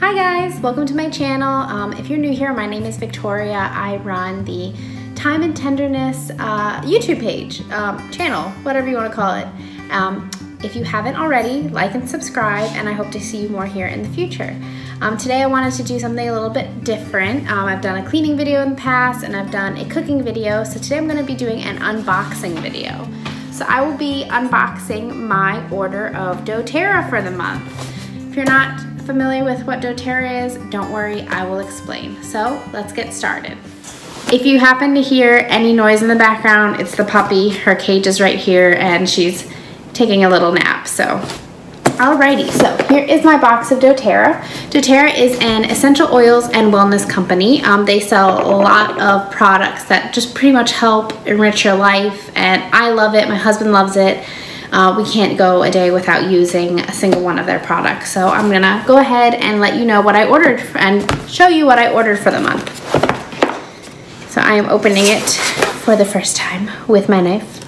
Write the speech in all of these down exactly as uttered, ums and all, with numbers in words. Hi guys, welcome to my channel. Um, if you're new here, my name is Victoria. I run the Time and Tenderness uh, YouTube page, um, channel, whatever you want to call it. Um, if you haven't already, like and subscribe, and I hope to see you more here in the future. Um, today I wanted to do something a little bit different. Um, I've done a cleaning video in the past and I've done a cooking video, so today I'm going to be doing an unboxing video. So I will be unboxing my order of doTERRA for the month. If you're not familiar with what doTERRA is, don't worry, I will explain. So let's get started. If you happen to hear any noise in the background, it's the puppy. Her cage is right here and she's taking a little nap. So, alrighty, so here is my box of doTERRA. doTERRA is an essential oils and wellness company. Um, they sell a lot of products that just pretty much help enrich your life, and I love it, my husband loves it. Uh, we can't go a day without using a single one of their products. So I'm gonna go ahead and let you know what I ordered and show you what I ordered for the month. So I am opening it for the first time with my knife.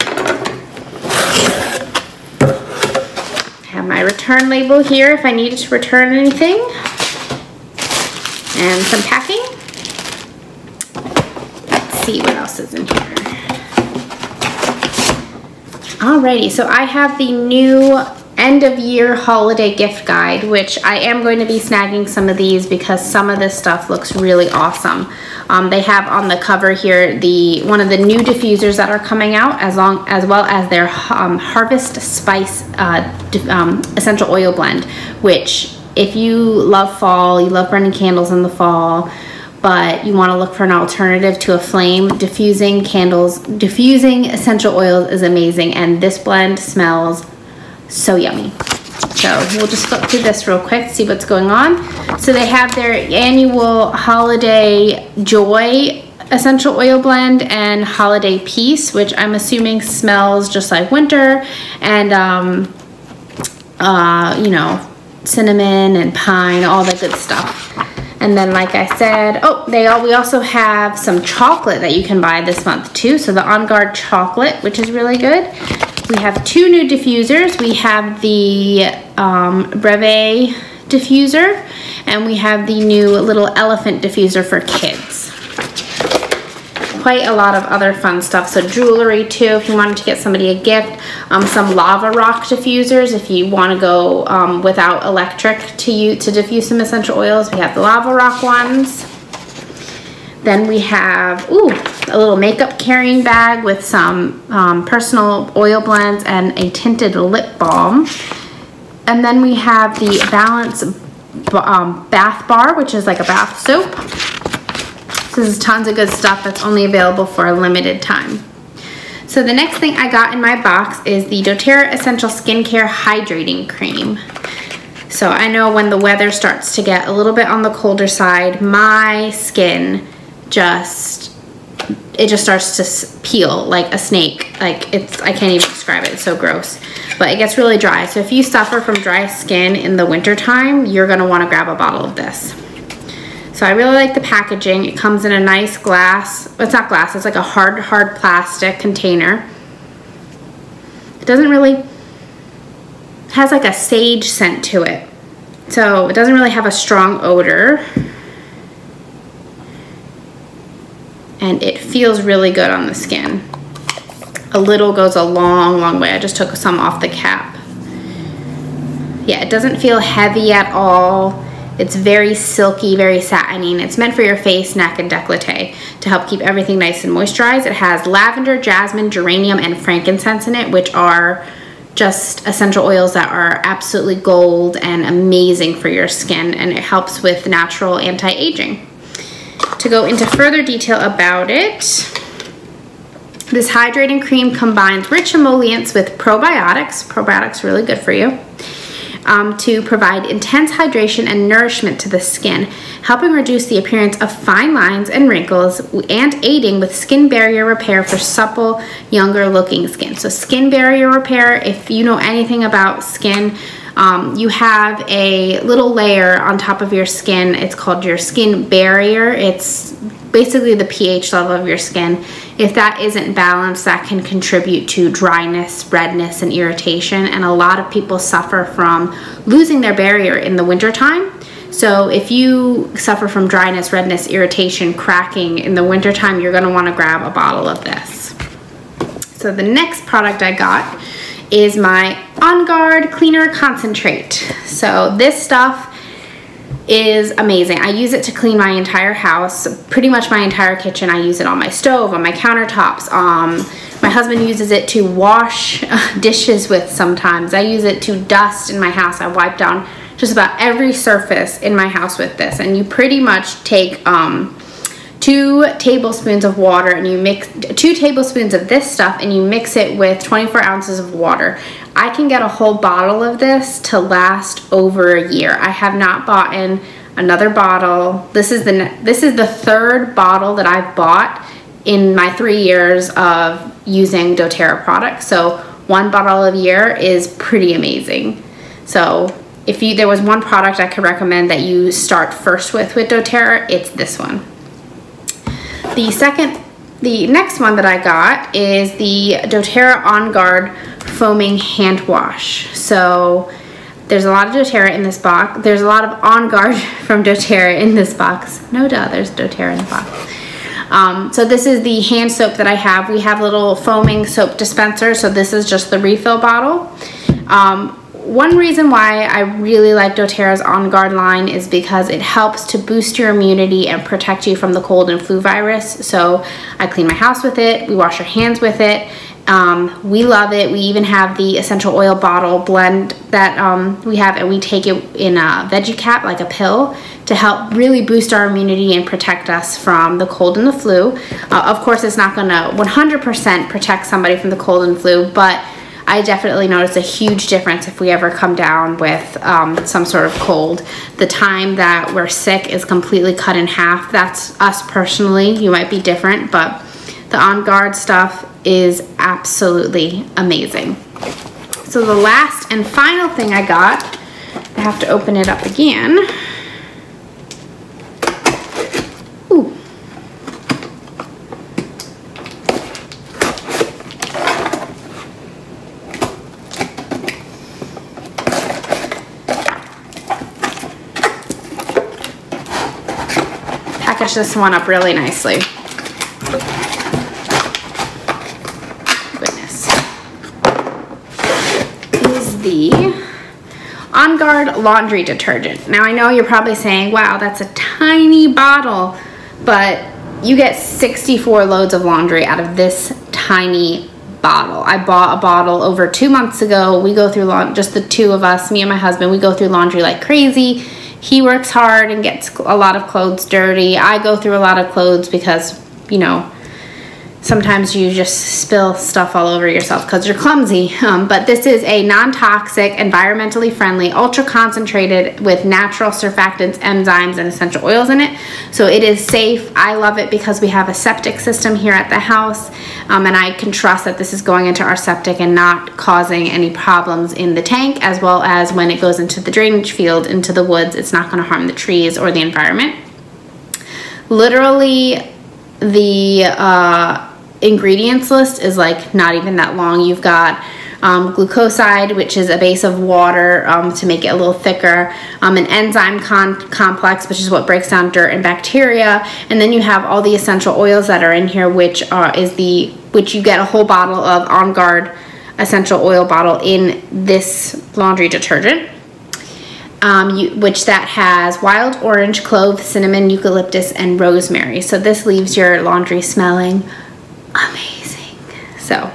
I have my return label here if I needed to return anything. And some packing. Let's see what else is in here. Alrighty, so I have the new end of year holiday gift guide, which I am going to be snagging some of these because some of this stuff looks really awesome. Um, they have on the cover here the one of the new diffusers that are coming out, as long as well as their um, Harvest Spice uh, um, essential oil blend, which if you love fall, you love burning candles in the fall, but you want to look for an alternative to a flame, diffusing candles, diffusing essential oils is amazing, and this blend smells so yummy. So we'll just flip through this real quick, see what's going on. So they have their annual Holiday Joy essential oil blend and Holiday Peace, which I'm assuming smells just like winter, and um, uh, you know, cinnamon and pine, all that good stuff. And then, like I said, oh, they all, we also have some chocolate that you can buy this month too. So the OnGuard chocolate, which is really good. We have two new diffusers. We have the um, Breve diffuser, and we have the new little elephant diffuser for kids. Quite a lot of other fun stuff. So jewelry too, if you wanted to get somebody a gift. Um, some lava rock diffusers, if you want to go um, without electric to you to diffuse some essential oils. We have the lava rock ones. Then we have ooh a little makeup carrying bag with some um, personal oil blends and a tinted lip balm. And then we have the Balance um, bath bar, which is like a bath soap. So this is tons of good stuff that's only available for a limited time. So the next thing I got in my box is the doTERRA Essential Skincare Hydrating Cream. So I know when the weather starts to get a little bit on the colder side, my skin just, it just starts to peel like a snake. Like it's, I can't even describe it, it's so gross. But it gets really dry. So if you suffer from dry skin in the winter time, you're gonna wanna grab a bottle of this. So I really like the packaging. It comes in a nice glass, it's not glass, it's like a hard, hard plastic container. It doesn't really, it has like a sage scent to it. So it doesn't really have a strong odor. And it feels really good on the skin. A little goes a long, long way. I just took some off the cap. Yeah, it doesn't feel heavy at all. It's very silky, very satiny, and it's meant for your face, neck, and décolleté to help keep everything nice and moisturized. It has lavender, jasmine, geranium, and frankincense in it, which are just essential oils that are absolutely gold and amazing for your skin, and it helps with natural anti-aging. To go into further detail about it, this hydrating cream combines rich emollients with probiotics. Probiotics are really good for you. Um, to provide intense hydration and nourishment to the skin, helping reduce the appearance of fine lines and wrinkles, and aiding with skin barrier repair for supple, younger looking skin. So skin barrier repair, if you know anything about skin, um, you have a little layer on top of your skin. It's called your skin barrier. It's basically the pH level of your skin. If that isn't balanced, that can contribute to dryness, redness, and irritation, and a lot of people suffer from losing their barrier in the winter time. So if you suffer from dryness, redness, irritation, cracking in the wintertime, you're going to want to grab a bottle of this. So the next product I got is my OnGuard Cleaner Concentrate. So this stuff is amazing. I use it to clean my entire house, pretty much my entire kitchen. I use it on my stove, on my countertops. Um, my husband uses it to wash dishes with sometimes. I use it to dust in my house. I wipe down just about every surface in my house with this. And you pretty much take um, two tablespoons of water and you mix two tablespoons of this stuff and you mix it with twenty-four ounces of water. I can get a whole bottle of this to last over a year. I have not bought in another bottle. This is the this is the third bottle that I've bought in my three years of using doTERRA products. So one bottle a year is pretty amazing. So if you, there was one product I could recommend that you start first with with doTERRA, it's this one. The second, the next one that I got is the doTERRA OnGuard Foaming Hand Wash. So there's a lot of doTERRA in this box. There's a lot of OnGuard from doTERRA in this box. No duh, there's doTERRA in the box. Um, so this is the hand soap that I have. We have little foaming soap dispensers, so this is just the refill bottle. Um, One reason why I really like doTERRA's OnGuard line is because it helps to boost your immunity and protect you from the cold and flu virus. So I clean my house with it, we wash our hands with it, um, we love it. We even have the essential oil bottle blend that um, we have, and we take it in a veggie cap, like a pill, to help really boost our immunity and protect us from the cold and the flu. Uh, of course, it's not gonna one hundred percent protect somebody from the cold and flu, but I definitely notice a huge difference if we ever come down with um, some sort of cold. The time that we're sick is completely cut in half. That's us personally. You might be different, but the OnGuard stuff is absolutely amazing. So the last and final thing I got, I have to open it up again. Ooh. This one up really nicely. Goodness. Is the OnGuard laundry detergent. Now I know you're probably saying, wow, that's a tiny bottle, but you get sixty-four loads of laundry out of this tiny bottle. I bought a bottle over two months ago. We go through laundry, just the two of us, me and my husband, we go through laundry like crazy. He works hard and gets a lot of clothes dirty. I go through a lot of clothes because, you know, sometimes you just spill stuff all over yourself because you're clumsy. Um, but this is a non-toxic, environmentally friendly, ultra-concentrated with natural surfactants, enzymes, and essential oils in it. So it is safe. I love it because we have a septic system here at the house, um, and I can trust that this is going into our septic and not causing any problems in the tank, as well as when it goes into the drainage field, into the woods. It's not going to harm the trees or the environment. Literally, the uh, ingredients list is like not even that long. You've got um, glucoside, which is a base of water um, to make it a little thicker, um, an enzyme con complex, which is what breaks down dirt and bacteria, and then you have all the essential oils that are in here, which uh, is the which you get a whole bottle of OnGuard essential oil bottle in this laundry detergent. Um, you, which that has wild orange, clove, cinnamon, eucalyptus, and rosemary. So this leaves your laundry smelling amazing. So,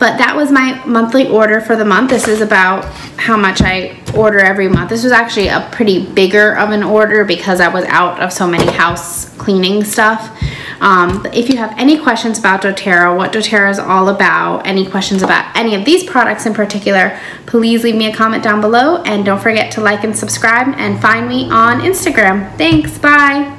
but that was my monthly order for the month. This is about how much I order every month. This was actually a pretty bigger of an order because I was out of so many house cleaning stuff. Um, if you have any questions about doTERRA, what doTERRA is all about, any questions about any of these products in particular, please leave me a comment down below, and don't forget to like and subscribe and find me on Instagram. Thanks, bye.